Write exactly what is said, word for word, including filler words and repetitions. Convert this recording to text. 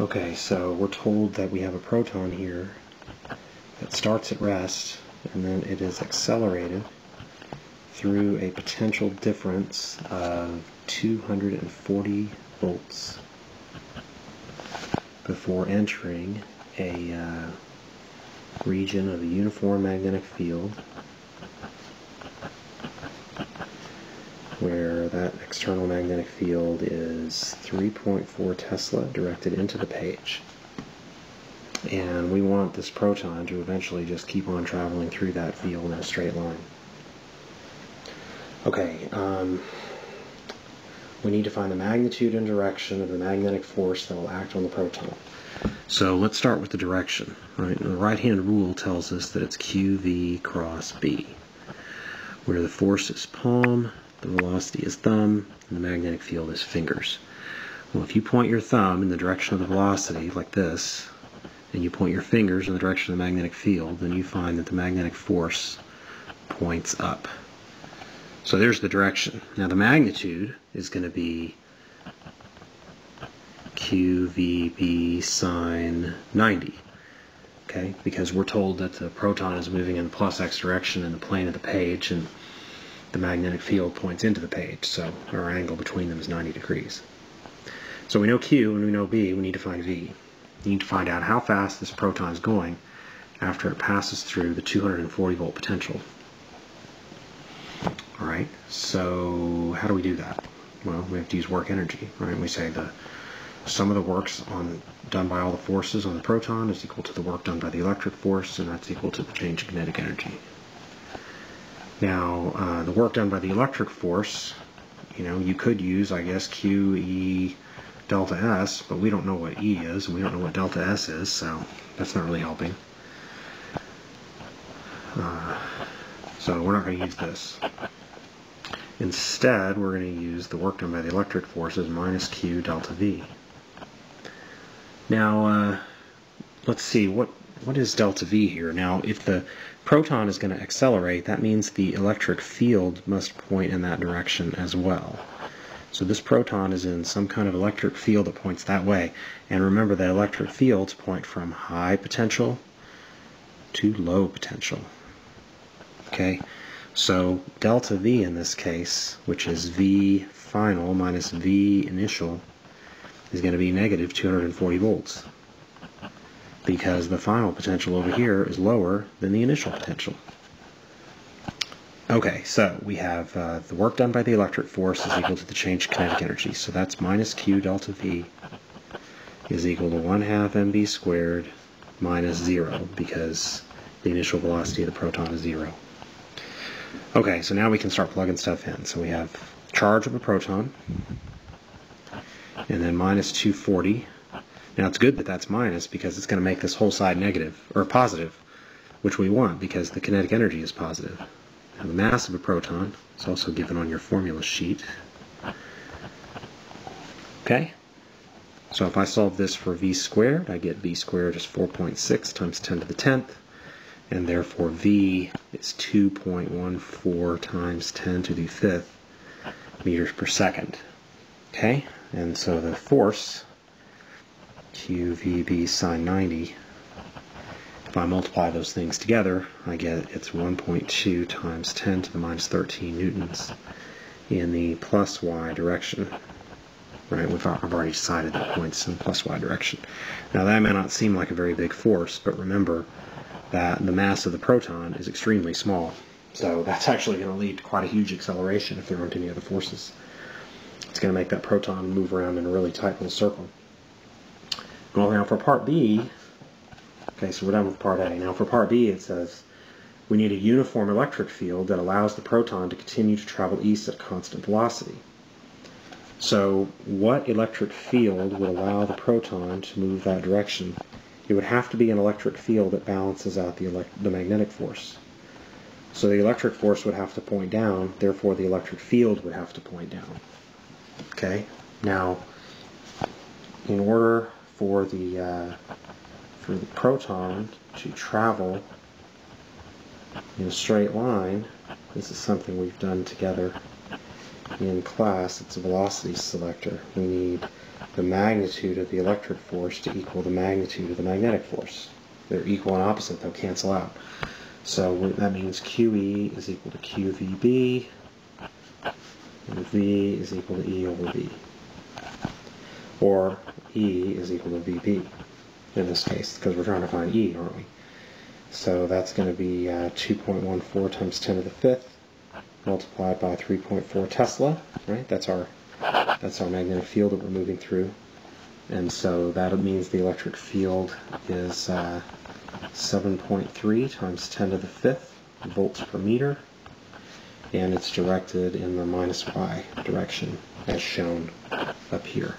Okay, so we're told that we have a proton here that starts at rest, and then it is accelerated through a potential difference of two hundred forty volts before entering a uh, region of a uniform magnetic field where that external magnetic field is three point four Tesla directed into the page. And we want this proton to eventually just keep on traveling through that field in a straight line. Okay, um, we need to find the magnitude and direction of the magnetic force that will act on the proton. So let's start with the direction, right? And the right-hand rule tells us that it's Q V cross B, where the force is palm, the velocity is thumb, and the magnetic field is fingers. Well, if you point your thumb in the direction of the velocity, like this, and you point your fingers in the direction of the magnetic field, then you find that the magnetic force points up. So there's the direction. Now the magnitude is going to be Q V B sine ninety, okay? Because we're told that the proton is moving in the plus x direction in the plane of the page, and the magnetic field points into the page, so our angle between them is ninety degrees. So we know Q and we know B, we need to find V. We need to find out how fast this proton is going after it passes through the two hundred forty volt potential. All right, so how do we do that? Well, we have to use work energy, right? We say the sum of the works on, done by all the forces on the proton is equal to the work done by the electric force, and that's equal to the change in kinetic energy. Now, uh, the work done by the electric force, you know, you could use, I guess, Q E delta S, but we don't know what E is, and we don't know what delta S is, so that's not really helping. Uh, so we're not going to use this. Instead, we're going to use the work done by the electric force as minus Q delta V. Now, uh, let's see, what... what is delta V here? Now, if the proton is going to accelerate, that means the electric field must point in that direction as well. So this proton is in some kind of electric field that points that way. And remember that electric fields point from high potential to low potential. Okay, so delta V in this case, which is V final minus V initial, is going to be negative two hundred forty volts. Because the final potential over here is lower than the initial potential. Okay, so we have uh, the work done by the electric force is equal to the change in kinetic energy. So that's minus Q delta V is equal to one half m v squared minus zero, because the initial velocity of the proton is zero. Okay, so now we can start plugging stuff in. So we have charge of a proton, and then minus two forty. Now it's good that that's minus, because it's going to make this whole side negative, or positive, which we want because the kinetic energy is positive. Now the mass of a proton is also given on your formula sheet. Okay, so if I solve this for V squared, I get V squared is four point six times ten to the tenth, and therefore V is two point one four times ten to the fifth meters per second. Okay, and so the force Q V B sine ninety, if I multiply those things together, I get it's one point two times ten to the minus thirteen newtons in the plus y direction. Right, we've already decided that points in the plus y direction. Now that may not seem like a very big force, but remember that the mass of the proton is extremely small, so that's actually going to lead to quite a huge acceleration if there aren't any other forces. It's going to make that proton move around in a really tight little circle. Well, now for part B, okay, so we're done with part A. Now for part B, it says we need a uniform electric field that allows the proton to continue to travel east at a constant velocity. So what electric field would allow the proton to move that direction? It would have to be an electric field that balances out the, elect the magnetic force. So the electric force would have to point down, therefore the electric field would have to point down. Okay, now in order for the uh, for the proton to travel in a straight line, this is something we've done together in class, it's a velocity selector. We need the magnitude of the electric force to equal the magnitude of the magnetic force. They're equal and opposite, they'll cancel out. So that means Q E is equal to Q V B, and V is equal to E over B. Or E is equal to V B in this case, because we're trying to find E, aren't we? So that's going to be uh, two point one four times ten to the fifth multiplied by three point four Tesla, right? That's our, that's our magnetic field that we're moving through. And so that means the electric field is uh, seven point three times ten to the fifth volts per meter, and it's directed in the minus Y direction as shown up here.